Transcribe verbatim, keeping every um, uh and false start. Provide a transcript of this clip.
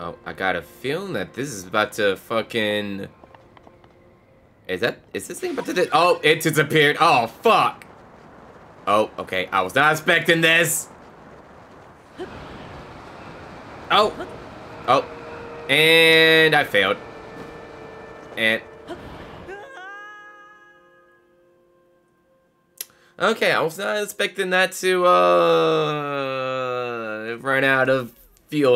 Oh, I got a feeling that this is about to fucking... Is that... Is this thing about to... Oh, it disappeared. Oh, fuck. Oh, okay. I was not expecting this. Oh. Oh. And I failed. And... Okay, I was not expecting that to, uh... run out of fuel.